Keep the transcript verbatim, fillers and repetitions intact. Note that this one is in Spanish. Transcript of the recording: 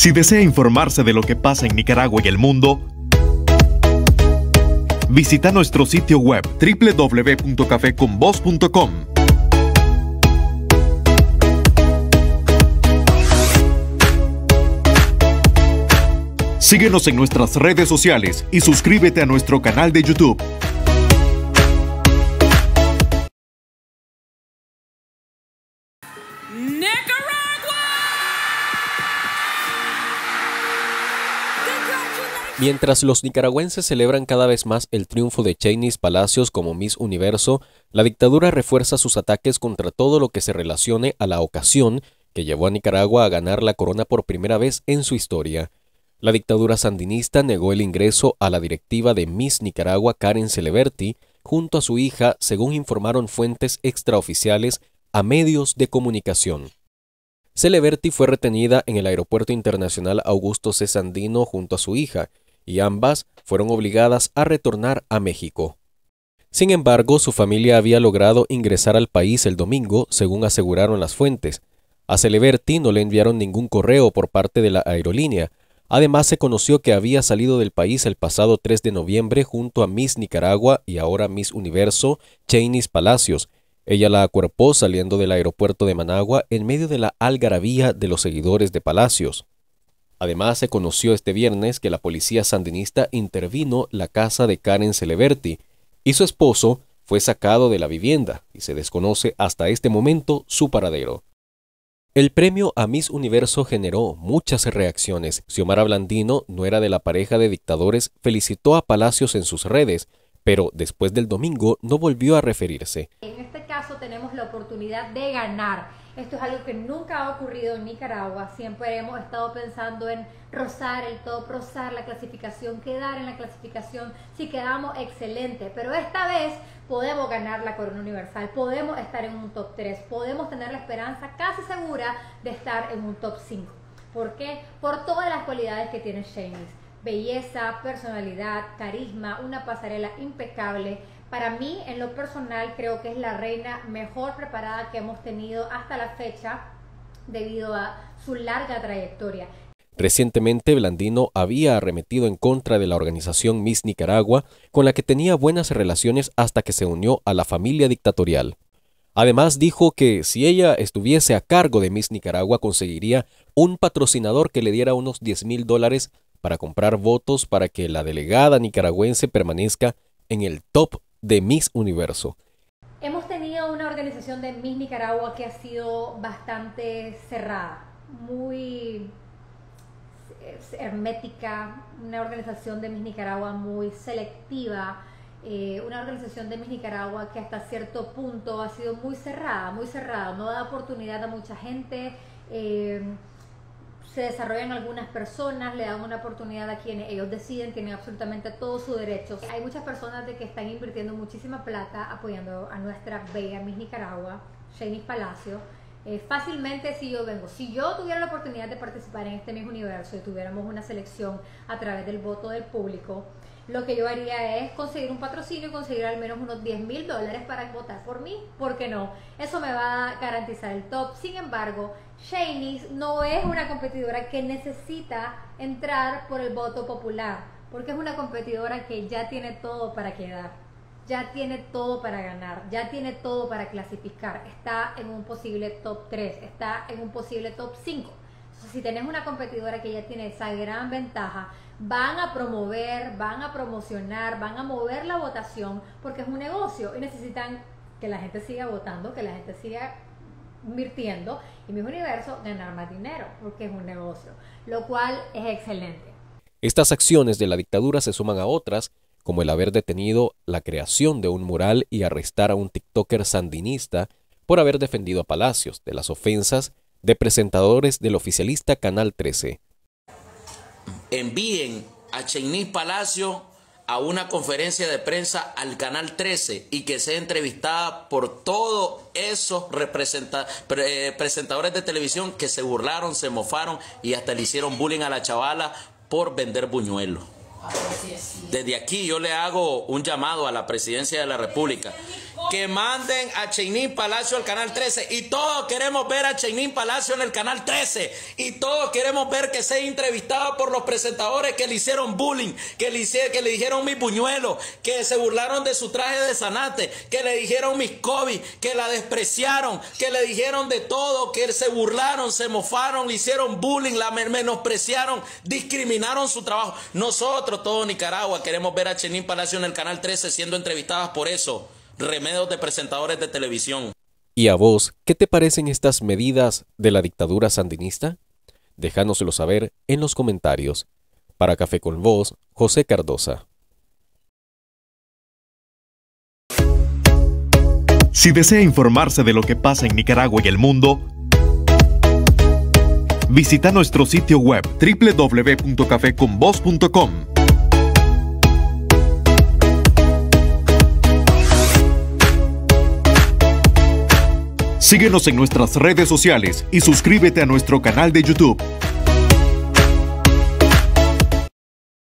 Si desea informarse de lo que pasa en Nicaragua y el mundo, visita nuestro sitio web w w w punto café con voz punto com. Síguenos en nuestras redes sociales y suscríbete a nuestro canal de YouTube. Mientras los nicaragüenses celebran cada vez más el triunfo de Sheynnis Palacios como Miss Universo, la dictadura refuerza sus ataques contra todo lo que se relacione a la ocasión que llevó a Nicaragua a ganar la corona por primera vez en su historia. La dictadura sandinista negó el ingreso a la directiva de Miss Nicaragua Karen Celebertti junto a su hija, según informaron fuentes extraoficiales a medios de comunicación. Celebertti fue retenida en el Aeropuerto Internacional Augusto C. Sandino junto a su hija, y ambas fueron obligadas a retornar a México. Sin embargo, su familia había logrado ingresar al país el domingo, según aseguraron las fuentes. A Celebertti no le enviaron ningún correo por parte de la aerolínea. Además, se conoció que había salido del país el pasado tres de noviembre junto a Miss Nicaragua y ahora Miss Universo, Sheynnis Palacios. Ella la acuerpó saliendo del aeropuerto de Managua en medio de la algarabía de los seguidores de Palacios. Además, se conoció este viernes que la policía sandinista intervino la casa de Karen Celebertti y su esposo fue sacado de la vivienda y se desconoce hasta este momento su paradero. El premio a Miss Universo generó muchas reacciones. Xiomara Blandino, nuera de la pareja de dictadores, felicitó a Palacios en sus redes, pero después del domingo no volvió a referirse. En este caso tenemos la oportunidad de ganar. Esto es algo que nunca ha ocurrido en Nicaragua. Siempre hemos estado pensando en rozar el top, rozar la clasificación, quedar en la clasificación. Si quedamos, excelente. Pero esta vez podemos ganar la corona universal, podemos estar en un top tres, podemos tener la esperanza casi segura de estar en un top cinco. ¿Por qué? Por todas las cualidades que tiene Sheynnis. Belleza, personalidad, carisma, una pasarela impecable. Para mí, en lo personal, creo que es la reina mejor preparada que hemos tenido hasta la fecha debido a su larga trayectoria. Recientemente, Blandino había arremetido en contra de la organización Miss Nicaragua, con la que tenía buenas relaciones hasta que se unió a la familia dictatorial. Además, dijo que si ella estuviese a cargo de Miss Nicaragua, conseguiría un patrocinador que le diera unos diez mil dólares para comprar votos para que la delegada nicaragüense permanezca en el top de Miss Universo. Hemos tenido una organización de Miss Nicaragua que ha sido bastante cerrada, muy hermética, una organización de Miss Nicaragua muy selectiva, eh, una organización de Miss Nicaragua que hasta cierto punto ha sido muy cerrada, muy cerrada, no da oportunidad a mucha gente. Eh, Se desarrollan algunas personas, le dan una oportunidad a quienes ellos deciden, tienen absolutamente todo su derecho. Hay muchas personas de que están invirtiendo muchísima plata apoyando a nuestra bella Miss Nicaragua, Sheynnis Palacios. Eh, fácilmente si yo vengo, si yo tuviera la oportunidad de participar en este Miss Universo y tuviéramos una selección a través del voto del público, lo que yo haría es conseguir un patrocinio y conseguir al menos unos diez mil dólares para votar por mí, ¿por qué no? Eso me va a garantizar el top. Sin embargo, Sheynnis no es una competidora que necesita entrar por el voto popular, porque es una competidora que ya tiene todo para quedar, ya tiene todo para ganar, ya tiene todo para clasificar, está en un posible top tres, está en un posible top cinco. Si tenés una competidora que ya tiene esa gran ventaja, van a promover, van a promocionar, van a mover la votación porque es un negocio y necesitan que la gente siga votando, que la gente siga invirtiendo y Miss Universo ganar más dinero porque es un negocio, lo cual es excelente. Estas acciones de la dictadura se suman a otras, como el haber detenido la creación de un mural y arrestar a un tiktoker sandinista por haber defendido a Palacios de las ofensas de presentadores del oficialista Canal trece. Envíen a Sheynnis Palacios a una conferencia de prensa al Canal trece y que sea entrevistada por todos esos representa pre presentadores de televisión que se burlaron, se mofaron y hasta le hicieron bullying a la chavala por vender buñuelos. Desde aquí yo le hago un llamado a la presidencia de la República que manden a Sheynnis Palacios al Canal trece. Y todos queremos ver a Sheynnis Palacios en el Canal trece. Y todos queremos ver que sea entrevistada por los presentadores que le hicieron bullying, que le, hicieron, que le dijeron mis buñuelos, que se burlaron de su traje de zanate, que le dijeron mis COVID, que la despreciaron, que le dijeron de todo, que se burlaron, se mofaron, le hicieron bullying, la menospreciaron, discriminaron su trabajo. Nosotros, todo Nicaragua, queremos ver a Sheynnis Palacios en el Canal trece siendo entrevistadas por eso, remedios de presentadores de televisión. ¿Y a vos, qué te parecen estas medidas de la dictadura sandinista? Déjanoslo saber en los comentarios. Para Café con Voz, José Cardosa. Si desea informarse de lo que pasa en Nicaragua y el mundo, visita nuestro sitio web w w w punto café con voz punto com. Síguenos en nuestras redes sociales y suscríbete a nuestro canal de YouTube.